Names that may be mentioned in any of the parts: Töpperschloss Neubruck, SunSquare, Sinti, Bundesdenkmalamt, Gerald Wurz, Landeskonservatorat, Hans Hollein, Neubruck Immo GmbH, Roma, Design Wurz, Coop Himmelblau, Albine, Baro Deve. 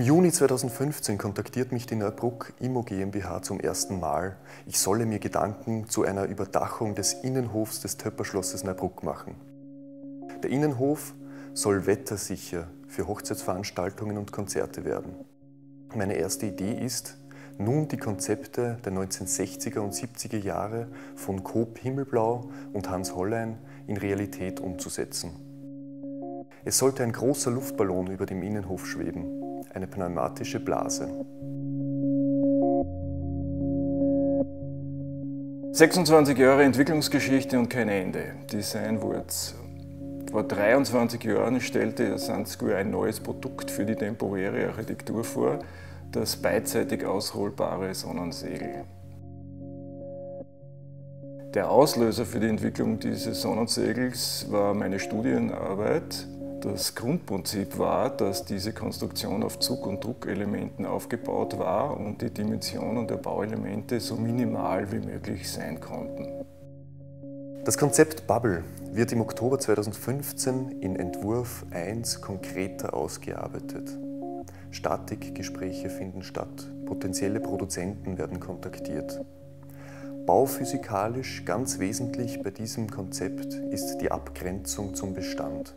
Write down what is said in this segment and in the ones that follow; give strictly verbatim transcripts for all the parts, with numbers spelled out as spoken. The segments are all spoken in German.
Im Juni zweitausendfünfzehn kontaktiert mich die Neubruck Immo GmbH zum ersten Mal. Ich solle mir Gedanken zu einer Überdachung des Innenhofs des Töpperschlosses Neubruck machen. Der Innenhof soll wettersicher für Hochzeitsveranstaltungen und Konzerte werden. Meine erste Idee ist, nun die Konzepte der neunzehnhundertsechziger und siebziger Jahre von Coop Himmelblau und Hans Hollein in Realität umzusetzen. Es sollte ein großer Luftballon über dem Innenhof schweben, eine pneumatische Blase. sechsundzwanzig Jahre Entwicklungsgeschichte und kein Ende. Design Wurz. Vor dreiundzwanzig Jahren stellte SunSquare ein neues Produkt für die temporäre Architektur vor, das beidseitig ausrollbare Sonnensegel. Der Auslöser für die Entwicklung dieses Sonnensegels war meine Studienarbeit. Das Grundprinzip war, dass diese Konstruktion auf Zug- und Druckelementen aufgebaut war und die Dimensionen der Bauelemente so minimal wie möglich sein konnten. Das Konzept Bubble wird im Oktober zweitausendfünfzehn in Entwurf eins konkreter ausgearbeitet. Statikgespräche finden statt, potenzielle Produzenten werden kontaktiert. Bauphysikalisch ganz wesentlich bei diesem Konzept ist die Abgrenzung zum Bestand.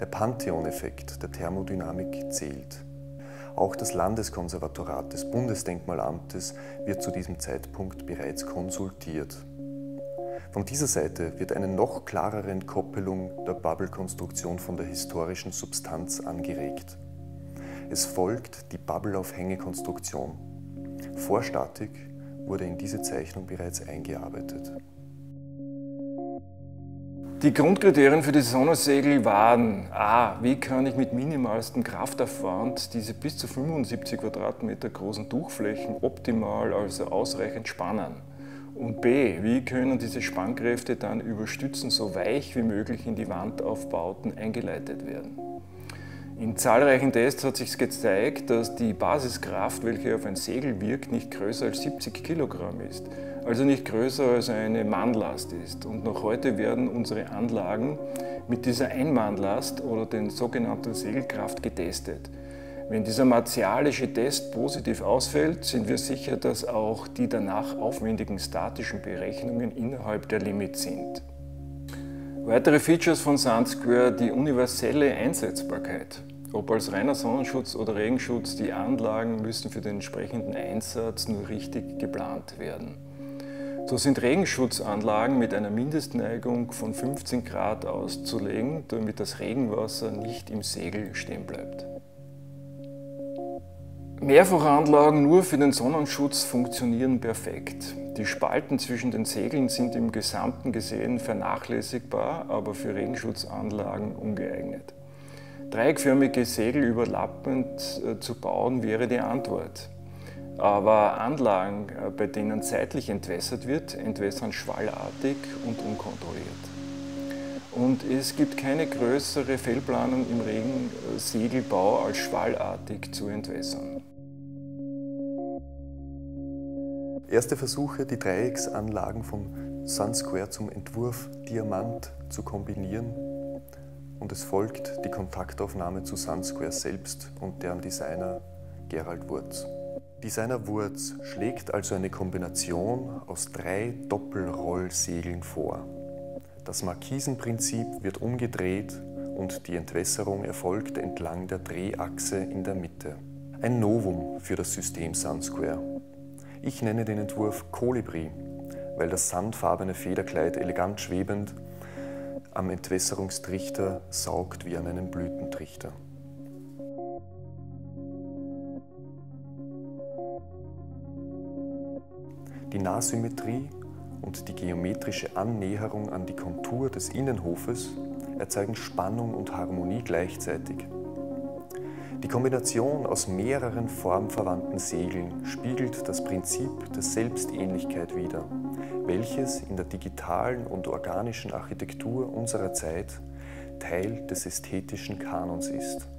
Der Pantheon-Effekt der Thermodynamik zählt. Auch das Landeskonservatorat des Bundesdenkmalamtes wird zu diesem Zeitpunkt bereits konsultiert. Von dieser Seite wird eine noch klarere Entkoppelung der Bubble-Konstruktion von der historischen Substanz angeregt. Es folgt die Bubble-Aufhängekonstruktion. Vorstatik wurde in diese Zeichnung bereits eingearbeitet. Die Grundkriterien für die Sonnensegel waren a. Wie kann ich mit minimalstem Kraftaufwand diese bis zu fünfundsiebzig Quadratmeter großen Tuchflächen optimal, also ausreichend spannen? Und b. Wie können diese Spannkräfte dann über Stützen so weich wie möglich in die Wandaufbauten eingeleitet werden? In zahlreichen Tests hat sich gezeigt, dass die Basiskraft, welche auf ein Segel wirkt, nicht größer als siebzig Kilogramm ist, also nicht größer als eine Mannlast ist. Und noch heute werden unsere Anlagen mit dieser Einmannlast oder den sogenannten Segelkraft getestet. Wenn dieser martialische Test positiv ausfällt, sind wir sicher, dass auch die danach aufwendigen statischen Berechnungen innerhalb der Limits sind. Weitere Features von SunSquare: die universelle Einsetzbarkeit. Ob als reiner Sonnenschutz oder Regenschutz, die Anlagen müssen für den entsprechenden Einsatz nur richtig geplant werden. So sind Regenschutzanlagen mit einer Mindestneigung von fünfzehn Grad auszulegen, damit das Regenwasser nicht im Segel stehen bleibt. Mehrfachanlagen nur für den Sonnenschutz funktionieren perfekt. Die Spalten zwischen den Segeln sind im Gesamten gesehen vernachlässigbar, aber für Regenschutzanlagen ungeeignet. Dreieckförmige Segel überlappend zu bauen wäre die Antwort. Aber Anlagen, bei denen seitlich entwässert wird, entwässern schwallartig und unkontrolliert. Und es gibt keine größere Fehlplanung im Regensegelbau, als schwallartig zu entwässern. Erste Versuche, die Dreiecksanlagen von SunSquare zum Entwurf Diamant zu kombinieren, und es folgt die Kontaktaufnahme zu SunSquare selbst und deren Designer Gerald Wurz. Designer Wurz schlägt also eine Kombination aus drei Doppelrollsegeln vor. Das Markisenprinzip wird umgedreht und die Entwässerung erfolgt entlang der Drehachse in der Mitte. Ein Novum für das System SunSquare. Ich nenne den Entwurf Kolibri, weil das sandfarbene Federkleid elegant schwebend am Entwässerungstrichter saugt wie an einem Blütentrichter. Die Nahsymmetrie und die geometrische Annäherung an die Kontur des Innenhofes erzeugen Spannung und Harmonie gleichzeitig. Die Kombination aus mehreren formverwandten Segeln spiegelt das Prinzip der Selbstähnlichkeit wider, welches in der digitalen und organischen Architektur unserer Zeit Teil des ästhetischen Kanons ist.